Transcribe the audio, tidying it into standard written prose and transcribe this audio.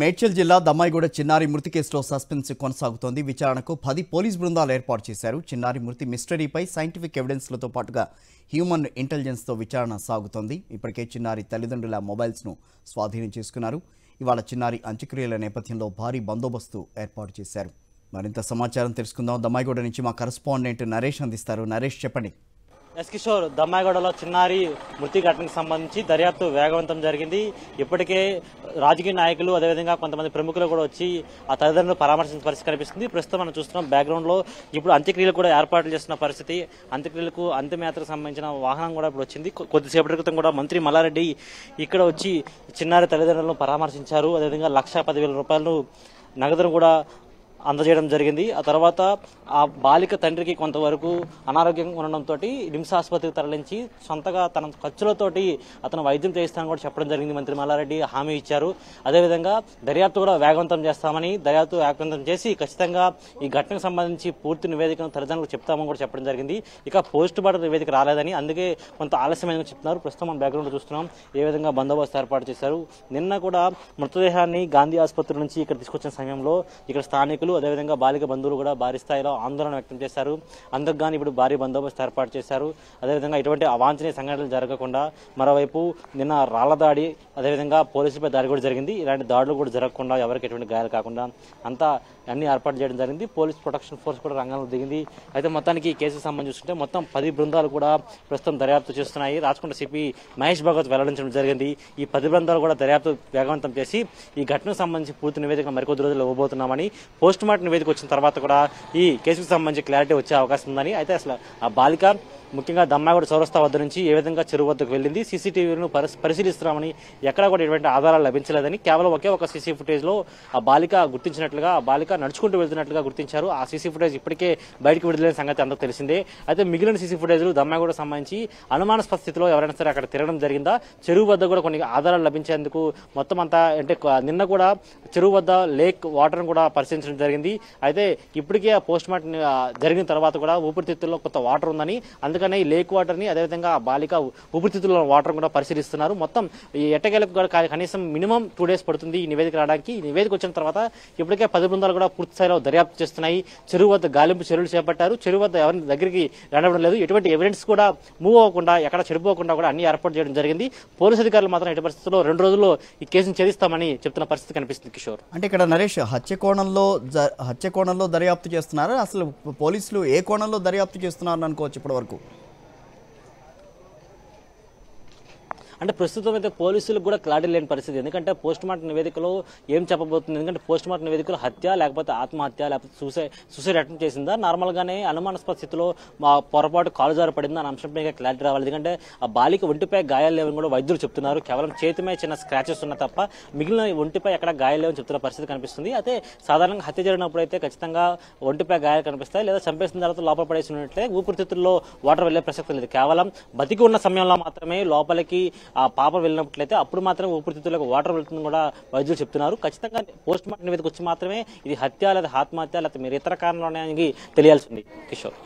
మేడ్చల్ జిల్లా దమ్మాయిగూడ చిన్నారి మృతి కేసులో సస్పెన్స్ కొనసాగుతోంది. విచారణకు 10 పోలీస్ బృందాలు ఏర్పాటు చేశారు. చిన్నారి మృతి మిస్టరీపై సైంటిఫిక్ ఎవిడెన్స్ లతో పాటుగా హ్యూమన్ ఇంటెలిజెన్స్ తో విచారణ సాగుతోంది. ఇప్పటికే చిన్నారి తల్లిదండ్రుల మొబైల్స్ ను స్వాధీనం చేసుకున్నారు. ఇవాళ చిన్నారి అంత్యక్రియల నేపథ్యంలో భారీ బందోబస్తు ఏర్పాటు చేశారు. మరింత సమాచారం తెలుసుకుందాం. దమ్మాయిగూడ నుంచి మా కరెస్పాండెంట్ నరేష్ అందిస్తారు. నరేష్, చెప్పండి. एस किशोर दम्माईगूडలో చిన్నారి మృతి ఘటనకు సంబంధించి దర్యాప్తు వేగవంతం జరిగింది. ఇప్పటికే రాజకీయ నాయకులు అదేవిధంగా కొంతమంది ప్రముఖులు కూడా వచ్చి ఆ తల్లిదండ్రులను పరామర్శించిన పరిస్థితి కనిపిస్తుంది. ప్రస్తుతం మనం చూస్తున్నాం బ్యాక్గ్రౌండ్లో ఇప్పుడు అంత్యక్రియలు కూడా ఏర్పాట్లు చేస్తున్న పరిస్థితి. అంత్యక్రియలకు అంతిమయాత్రకు సంబంధించిన వాహనం కూడా ఇప్పుడు వచ్చింది. కొద్దిసేపటి క్రితం కూడా మంత్రి మల్లా రెడ్డి ఇక్కడ వచ్చి చిన్నారి తల్లిదండ్రులను పరామర్శించారు. అదేవిధంగా 1,10,000 రూపాయలను నగదును కూడా అందజేయడం జరిగింది. ఆ తర్వాత ఆ బాలిక తండ్రికి కొంతవరకు అనారోగ్యం ఉండడంతో నిమ్స్ ఆసుపత్రికి తరలించి సొంతగా తన ఖర్చులతోటి అతను వైద్యం చేయిస్తానని కూడా చెప్పడం జరిగింది. మంత్రి మల్లా రెడ్డి హామీ ఇచ్చారు. అదేవిధంగా దర్యాప్తు కూడా వేగవంతం చేస్తామని, దర్యాప్తు వేగవంతం చేసి ఖచ్చితంగా ఈ ఘటనకు సంబంధించి పూర్తి నివేదికను తల్లిదండ్రులకు చెప్తామని కూడా చెప్పడం జరిగింది. ఇక పోస్ట్ మార్టం నివేదిక రాలేదని అందుకే కొంత ఆలస్యమైన చెప్తున్నారు. ప్రస్తుతం మనం బ్యాక్గ్రౌండ్ చూస్తున్నాం ఏ విధంగా బందోబస్తు ఏర్పాటు చేశారు. నిన్న కూడా మృతదేహాన్ని గాంధీ ఆసుపత్రి నుంచి ఇక్కడ తీసుకొచ్చిన సమయంలో ఇక్కడ స్థానికులు అదేవిధంగా బాలిక బంధువులు కూడా భారీ స్థాయిలో ఆందోళన వ్యక్తం చేశారు. అందరికి కానీ ఇప్పుడు భారీ బందోబస్తు ఏర్పాటు చేశారు. అదేవిధంగా ఇటువంటి అవాంఛనీయ సంఘటనలు జరగకుండా, మరోవైపు నిన్న రాళ్ల దాడి అదేవిధంగా పోలీసులపై దాడి కూడా జరిగింది. ఇలాంటి దాడులు కూడా జరగకుండా, ఎవరికి ఎటువంటి గాయాలు కాకుండా అంతా అన్ని ఏర్పాటు చేయడం జరిగింది. పోలీస్ ప్రొటెక్షన్ ఫోర్స్ కూడా రంగంలో దిగింది. అయితే మొత్తానికి ఈ కేసుకు సంబంధించి చూసుకుంటే మొత్తం 10 బృందాలు కూడా ప్రస్తుతం దర్యాప్తు చేస్తున్నాయి. రాచకొండ సిపి మహేష్ భగవత్ వెల్లడించడం జరిగింది. ఈ 10 బృందాలు కూడా దర్యాప్తు వేగవంతం చేసి ఈ ఘటనకు సంబంధించి పూర్తి నివేదికను మరికొద్ది రోజుల్లో ఇవ్వబోతున్నామని, పోస్ట్ మార్టం నివేదిక వచ్చిన తర్వాత కూడా ఈ కేసుకు సంబంధించి క్లారిటీ వచ్చే అవకాశం ఉందని. అయితే అసలు ఆ బాలిక ముఖ్యంగా దమ్మాయిగూడ చౌరస్తా వద్ద నుంచి ఏ విధంగా చెరువు వద్దకు వెళ్ళింది, సీసీటీవీలను పరిశీలిస్తున్నామని, ఎక్కడా కూడా ఎటువంటి ఆధారాలు లభించలేదని, కేవలం ఒకే ఒక సీసీ ఫుటేజ్లో ఆ బాలిక గుర్తించినట్లుగా, ఆ బాలిక నడుచుకుంటూ వెళ్తున్నట్లుగా గుర్తించారు. ఆ సీసీ ఫుటేజ్ ఇప్పటికే బయటకు విడుదలైన సంగతి అందరికీ తెలిసిందే. అయితే మిగిలిన సీసీ ఫుటేజ్లు దమ్మాయిగూడ సంబంధించి అనుమానాస్పద స్థితిలో ఎవరైనా సరే అక్కడ తిరగడం జరిగిందా, చెరువు వద్ద కూడా కొన్ని ఆధారాలు లభించేందుకు మొత్తం అంతా అంటే నిన్న కూడా చెరువు వద్ద లేక్ వాటర్ను కూడా పరిశీలించడం జరిగింది. అయితే ఇప్పటికే ఆ పోస్ట్ మార్టం జరిగిన తర్వాత కూడా ఊపిరితిత్తుల్లో కొంత వాటర్ ఉందని, అందుకనే ఈ లేక్ వాటర్ని అదేవిధంగా ఆ బాలిక ఊపిరితిత్తుల్లో వాటర్ కూడా పరిశీలిస్తున్నారు. మొత్తం ఈ ఎట్టకేలకు కూడా కనీసం మినిమం 2 days పడుతుంది ఈ నివేదిక రావడానికి. ఈ నివేదిక వచ్చిన తర్వాత ఇప్పటికే 10 బృందాలు కూడా పూర్తి స్థాయిలో దర్యాప్తు చేస్తున్నాయి. చెరువు వద్ద గాలింపు చర్యలు చేపట్టారు. చెరువు వద్ద ఎవరి దగ్గరికి రానివ్వడం లేదు. ఎటువంటి ఎవిడెన్స్ కూడా మూవ్ అవ్వకుండా, ఎక్కడ చెడిపోకుండా కూడా అన్ని ఏర్పాటు చేయడం జరిగింది. పోలీసు అధికారులు మాత్రం ఎట్టి పరిస్థితుల్లో 2 రోజుల్లో ఈ కేసును ఛేదిస్తామని చెప్తున్న పరిస్థితి కనిపిస్తుంది. కిషోర్, అంటే ఇక్కడ నరేష్ హత్య కోణంలో దర్యాప్తు చేస్తున్నారు. అసలు పోలీసులు ఏ కోణంలో దర్యాప్తు చేస్తున్నారు అనుకోవచ్చు ఇప్పటి వరకు? అంటే ప్రస్తుతం అయితే పోలీసులకు కూడా క్లారిటీ లేని పరిస్థితి. ఎందుకంటే పోస్ట్ మార్టం నివేదికలో ఏం చెప్పబోతుంది? ఎందుకంటే పోస్ట్ మార్టం నివేదికలో హత్య, లేకపోతే ఆత్మహత్య, లేకపోతే సూసైడ్ అటెంప్ట్ చేసిందా, నార్మల్గానే అనుమానాస్పద స్థితిలో మా పొరపాటు కాలు జారి పడిందా అనే అంశంపై క్లారిటీ రావాలి. ఎందుకంటే ఆ బాలిక ఒంటిపై గాయాలు లేవని కూడా వైద్యులు చెప్తున్నారు. కేవలం చేతిపై చిన్న స్క్రాచెస్ ఉన్నా తప్ప మిగిలిన ఒంటిపై ఎక్కడ గాయాలు లేవని చెప్తున్న పరిస్థితి కనిపిస్తుంది. అయితే సాధారణంగా హత్య జరిగినప్పుడు అయితే ఖచ్చితంగా ఒంటిపై గాయాలు కనిపిస్తాయి, లేదా చంపేసిన తర్వాత లోపల పడేసి ఉన్నట్లే ఊపిరితిత్తుల్లో వాటర్ వెళ్లే ప్రసక్తి లేదు. కేవలం బతికి ఉన్న సమయంలో మాత్రమే లోపలికి ఆ పాప వెళ్ళినట్లయితే అప్పుడు మాత్రమే ఊపిరితిత్తులకు వాటర్ వెళ్తుందని కూడా వైద్యులు చెప్తున్నారు. ఖచ్చితంగా పోస్ట్ మార్టం మీదకి వచ్చి మాత్రమే ఇది హత్య లేదా ఆత్మహత్య లేదా ఇతర కారణాలు తెలియాల్సింది. కిషోర్.